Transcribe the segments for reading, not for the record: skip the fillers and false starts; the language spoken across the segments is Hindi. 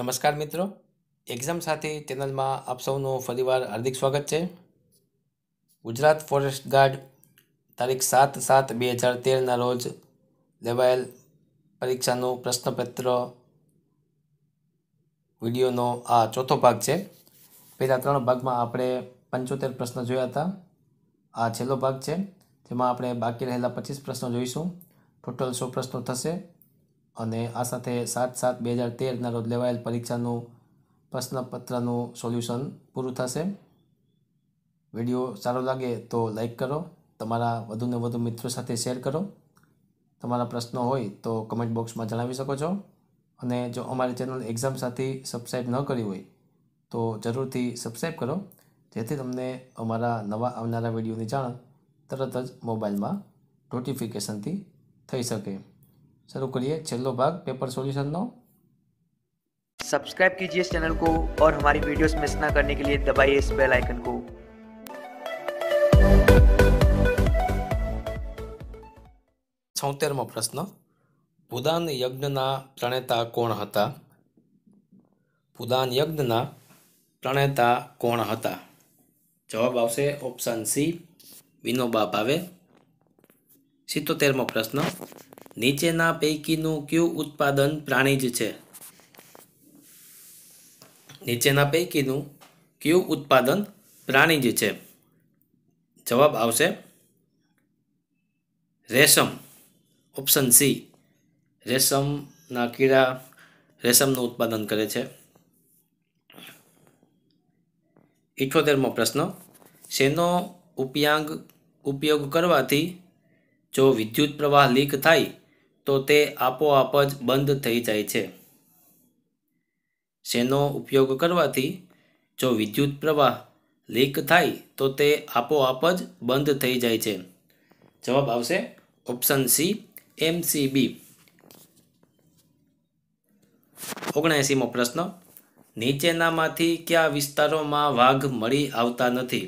नमस्कार मित्रों, एक्जाम साथी चेनल में आप सबनो फरीवार हार्दिक स्वागत है। गुजरात फॉरेस्ट गार्ड तारीख 7/7/2013 ना रोज लेवायेल परीक्षा प्रश्नपत्र वीडियो आ चौथो भाग है। पहला त्रण भाग में आप 75 प्रश्न जोया था, आ छेल्लो भाग है जेमां आपणे बाकी रहेला 25 प्रश्नों जोईशुं। टोटल 100 प्रश्नों थशे अने आ साथे 7/7/2013 ना रोज लेवायेल परीक्षानु प्रश्नपत्रनु सोल्यूशन पूरुं थशे। विडियो सारो लागे तो लाइक करो, तमारा वधुने वधु मित्रों साथे शेर करो। तमारा प्रश्नों होय तो कमेंट बॉक्स में जणावी शको छो। अने जो अमारी चेनल एक्जाम साथी सब्सक्राइब न करी होय तो जरूरथी सब्सक्राइब करो, जेथी तमने अमारा नवा आवनारा विडियोनी जाण तरत ज मोबाइल में नोटिफिकेशन थी सके। शुरू करिए छेल्लो भाग पेपर सोल्यूशन नो। सब्सक्राइब कीजिए इस चैनल को और हमारी वीडियोस मिस ना करने के लिए दबाइए इस बेल आइकन को। छोतेरमो प्रश्न, भूदान यज्ञना प्रणेता कोण हता? भूदान यज्ञना प्रणेता कोण हता? जवाब आवशे ऑप्शन सी, विनोबा भावे। 77मो प्रश्न, नीचेना पैकीनु क्यू उत्पादन प्राणीज छे? नीचेना पैकीनु क्यू उत्पादन प्राणीज छे? जवाब आवशे रेशम, ऑप्शन सी। रेशमना कीड़ा रेशमनु उत्पादन करे छे। 78मो प्रश्न, शेनो उपयोग करवाथी जो विद्युत प्रवाह लीक थाय तो ते आपोआप ज बंद थई जाय छे? शेनो उपयोग करवाथी जो विद्युत प्रवाह लीक थाय तो ते आपोआप ज बंद थई जाय छे? जवाब आवशे ऑप्शन सी, MCB। 79मो प्रश्न, नीचेनामांथी क्या विस्तारोमां वाघ मळी आवता नथी?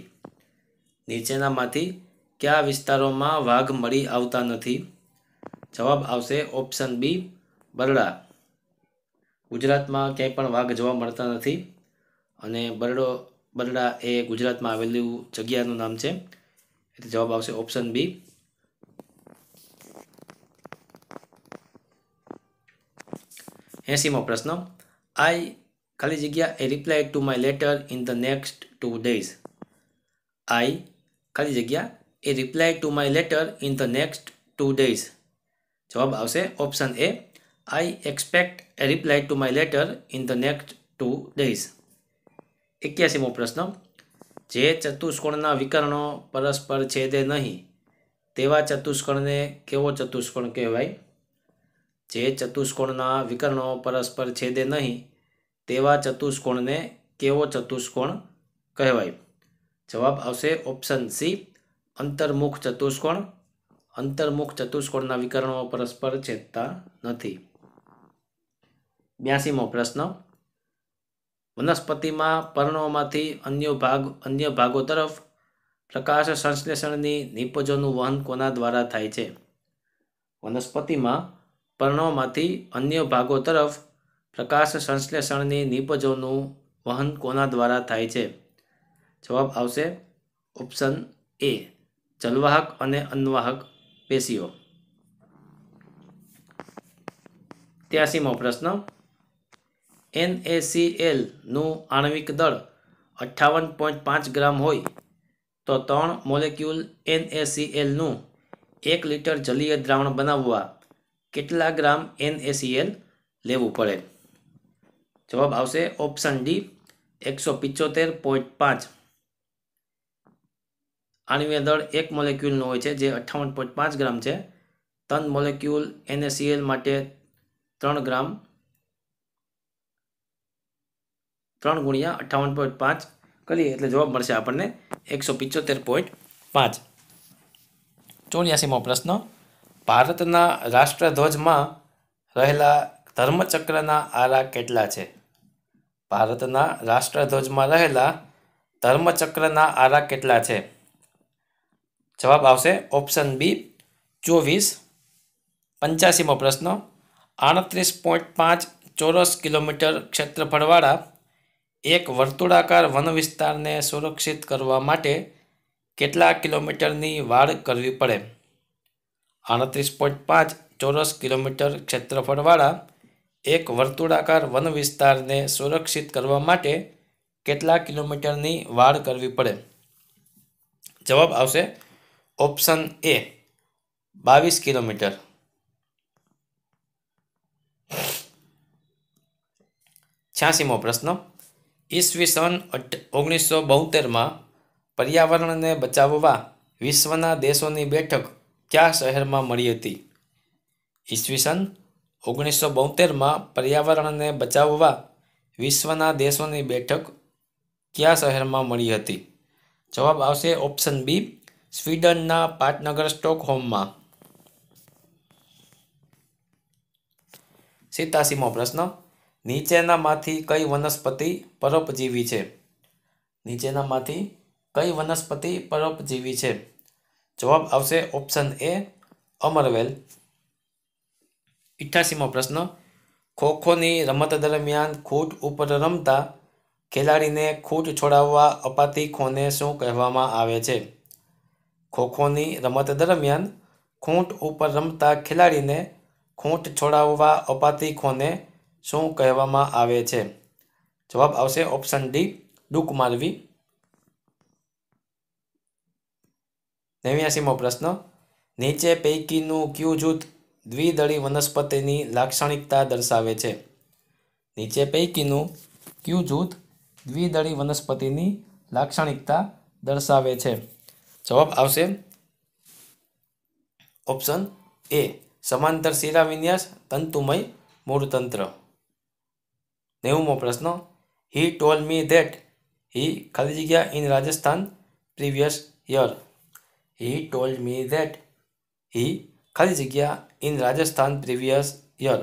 नीचेनामांथी क्या विस्तारों में वाघ मळी आवता नथी? जवाब आवशे ऑप्शन बी, बरड़ा। गुजरात में क्यांय पण वाघ जोवा मळता नथी अने बरड़ा ए गुजरात में आवेली जग्यानुं नाम छे। जवाब आवशे ऑप्शन बी। 80मो प्रश्न, आई खाली जग्या a reply to my letter in the next 2 days। I खाली जग्या a reply to my letter in the next 2 days। जवाब आवशे option A, I expect a reply to my letter in the next 2 days। 81मो प्रश्न, जे चतुष्कोणना विकर्णों परस्पर छेदे नहीं तेवा चतुष्कोणने केवो चतुष्कोण कहेवाय? जे चतुष्कोणना विकर्णों परस्पर छेदे नहीं तेवा चतुष्कोणने केवो चतुष्कोण कहेवाय? जवाब आवशे ऑप्शन सी, अंतर्मुख चतुष्कोण। अंतर्मुख चतुष्कोणना विकर्णों परस्पर छेदता नथी। 82मो प्रश्न, वनस्पतिमां पर्णोमांथी अन्य भागों तरफ प्रकाश संश्लेषणनी निपजोनुं वहन कोना द्वारा थाय छे? वनस्पतिमां पर्णोमांथी अन्य भागों तरफ प्रकाश संश्लेषणनी निपजोनुं वहन कोना द्वारा थाय छे? जवाब आवशे ऑप्शन ए, जलवाहक और अन्वाहक पेशीओ। 83मो प्रश्न, NaCl नु आणविक दळ 58.5 ग्राम होय तो 3 मोलेक्यूल NaCl नु 1 लीटर जलीय द्रावण बनाववा केटला ग्राम NaCl लेवू पड़े? जवाब आवशे ऑप्शन डी, 175.5। आणविय दळ 1 मोलेक्यूल नो होय छे जे 58.5 ग्राम छे। 3 मोलेक्यूल NaCl माटे 3 ग्राम 3 × 58.5 करीए एटले जवाब मळशे आपणने 175.5। 84मो प्रश्न, भारतना राष्ट्रध्वजमां रहेला धर्मचक्रना आरा केटला छे? भारतना राष्ट्रध्वजमां रहेला धर्मचक्रना आरा केटला छे? जवाब आवशे ऑप्शन बी, 24। 85मो प्रश्न, 38.5 चौरस किलोमीटर क्षेत्रफळवाळा एक वर्तुळाकार वन विस्तारने सुरक्षित करवा माटे केटला किलोमीटरनी वाढ करवी पड़े। 38.5 चौरस किलोमीटर क्षेत्रफळवाळा एक वर्तुळाकार वन विस्तारने सुरक्षित करवा माटे केटला किलोमीटरनी वाढ करवी पड़े। जवाब आवशे ऑप्शन ए 22 किलोमीटर। छियासीमो प्रश्न। ईस्वीसन 1972 में पर्यावरण ने बचाववा विश्वना देशों की बैठक क्या शहर में मळी हती? ईस्वीसन 1972 में पर्यावरण ने बचाववा विश्वना देशों की बैठक क्या शहर में मळी हती? जवाब आवशे ऑप्शन बी स्वीडन ना पाटनगर स्टॉकहोम में। 87मो प्रश्न। नीचेना माथी कई वनस्पति परोपजीवी है? नीचेना माथी कई वनस्पति परोपजीवी है? जवाब आवशे ऑप्शन ए अमरवेल। 88मो प्रश्न। खोखो नी रमत दरमियान खूट उपर रमता खिलाड़ी ने खूट छोड़वा अपाती खो ने शू कहवामां आवे छे? खोखो नी रमत दरमियान खूंट उपर रमता खिलाड़ी ने खूंट छोड़वा अपाती खो ने शू कहवामां आवे छे? जवाब आवशे ऑप्शन डी डूक मारवी। 89मो प्रश्न। नीचे पैकीनु क्यू जूथ द्विदळी वनस्पतिनी लाक्षणिकता दर्शावे छे? नीचे पैकीनु क्यू जूथ द्विदळी वनस्पतिनी लाक्षणिकता दर्शावे छे? जवाब आवशे ऑप्शन ए समांतर शिराविन्यास तंतुमय मूलतंत्र। 90मो प्रश्न। ही टोल्ड मी देट ही खाली जगह in Rajasthan previous year. He told me that he खाली जगह इन राजस्थान प्रीवियस ईयर।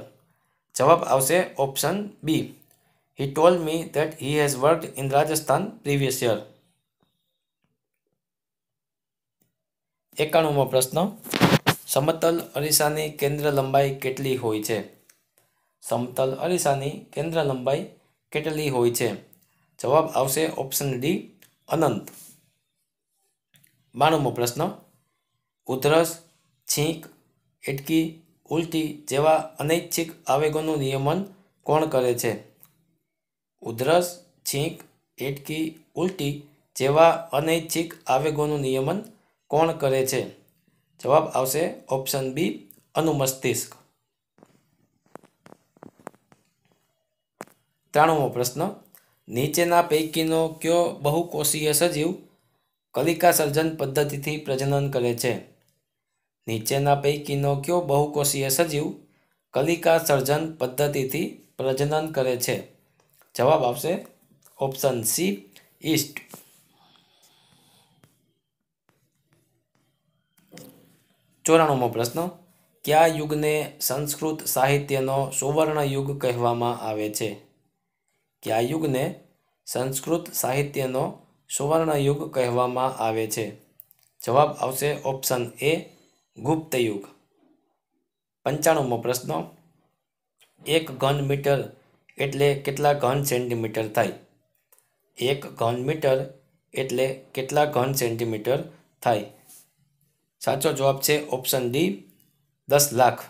जवाब आवशे option B he told me that he has worked in Rajasthan previous year. 91मो प्रश्न। समतल अरीसानी केंद्र लंबाई केटली होय छे? समतल अरीसानी केंद्र लंबाई केटली होय छे? जवाब आवशे ऑप्शन डी अनंत। 92मो प्रश्न। उधरस छींक एटकी उल्टी जेवा अनैच्छिक आवेगोनु नियमन कोण करे छे? उधरस छींक एटकी उल्टी जेवा अनैच्छिक आवेगोनु नियमन कोण करे छे? जवाब आवशे ऑप्शन बी अनुमस्तिष्क। 93मो प्रश्न। नीचेना पैकीनो क्यो बहुकोशीय सजीव कलिका सर्जन पद्धतिथी प्रजनन करे छे? नीचेना पैकीनो क्यो बहुकोशीय सजीव कलिका सर्जन पद्धतिथी प्रजनन करे छे? जवाब आवशे ऑप्शन सी ईस्ट। 94मो प्रश्न। क्या युग ने संस्कृत साहित्य नो सुवर्ण युग कहवामां आवे छे? क्या युग ने संस्कृत साहित्य नो सुवर्ण युग कहवामां आवे छे? जवाब आवशे ऑप्शन ए गुप्त युग। 95मो प्रश्न। एक घन मीटर एटले केटला घन सेंटीमीटर थाय? एक घन मीटर एटले केटला घन सेंटीमीटर थाय? साचो जवाब है ऑप्शन डी 10 लाख।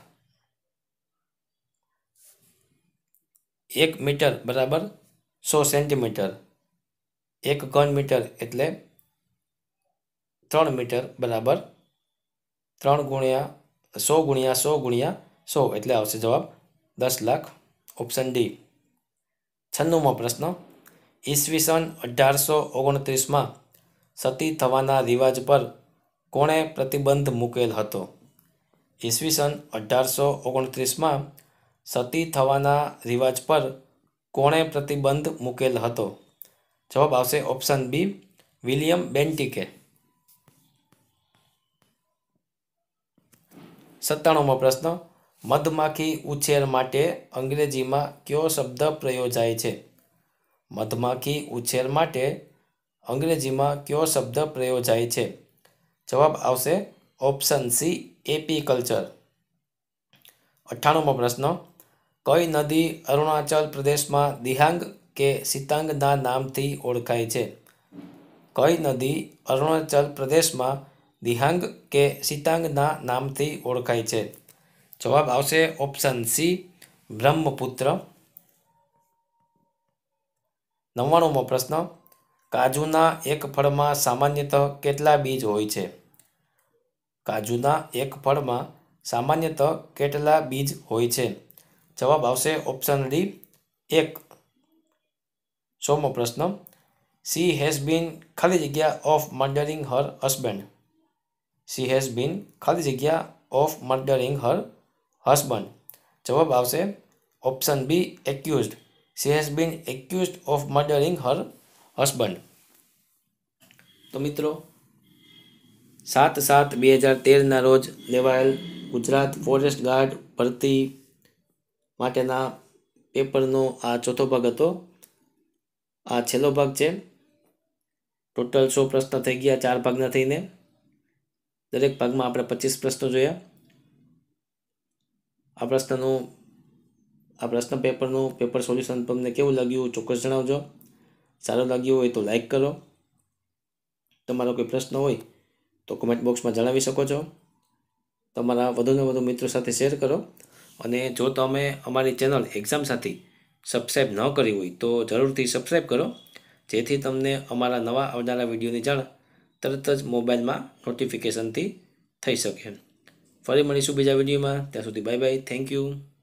1 मीटर बराबर 100 सेंटीमीटर। 1 घन मीटर एटले 3 मीटर बराबर 3 × 100 × 100 × 100 एटले आवशे जवाब 10 लाख ऑप्शन डी। 96मो प्रश्न। ईस्वीसन 1829 में सती थवाना रिवाज पर कोणे प्रतिबंध मूकेल हतो? ईस्वीसन 1829 में सती थवाना रिवाज पर कोणे प्रतिबंध मूकेल हतो? जवाब आवशे ऑप्शन बी विलियम बेंटिके। 97मो प्रश्न। मधमाखी उछेर माटे अंग्रेजी में क्यो शब्द प्रयोजाय छे? मधमाखी उछेर माटे अंग्रेजी में क्यो शब्द प्रयोजाय छे? जवाब आवशे ऑप्शन सी एपी कल्चर। 98मो प्रश्न। कई नदी अरुणाचल प्रदेश में दिहांग के सितांग ना नाम थी ओळखाय छे। कई नदी अरुणाचल प्रदेश में दिहांग के सितांग ना नाम थी ओळखाय छे। जवाब आवशे ऑप्शन सी ब्रह्मपुत्र। 99मो प्रश्न, काजूना एक फल में सामान्यतः केटला बीज होय छे? काजूना एक फल में सामान्यतः केटला बीज होय छे? जवाब आवशे ऑप्शन डी 1। 100मो प्रश्न, शी हेज बीन खाली जगह of murdering her husband. She has been खाली जगह ऑफ मर्डरिंग हर हस्बैंड। जवाब आवशे option B accused. She has been accused of murdering her husband. तो मित्रों 7-7-2013 ना रोज लेवायेल गुजरात फॉरेस्ट गार्ड भर्ती माटेना पेपरनो आ चौथो भाग हतो। आ छेल्लो भाग छे। टोटल 100 प्रश्न थई गया, 4 भागना थईने। दरेक भाग में आपणे 25 प्रश्नों जोया। आ प्रश्न पेपरनो पेपर सोल्यूशन तमने केवुं लाग्युं चोक्कस जणावजो। सारो लाग्यो हो तो लाइक करो। तमारो कोई प्रश्न हो तो कमेंट बॉक्स में जणावी शको छो। तमारा वधुने वधु मित्रों साथे शेर करो। अने जो तमे अमारी चेनल एक्जाम साथी सब्सक्राइब न करी हो तो जरूरथी सब्सक्राइब करो, जेथी तमने अमारा नवा आवनारा विडियोनी जाण तरत ज मोबाइल में नोटिफिकेशन थी थई सके। फरी मळीशुं बीजा विडियो में। त्यां सुधी बाय बाय। Thank you.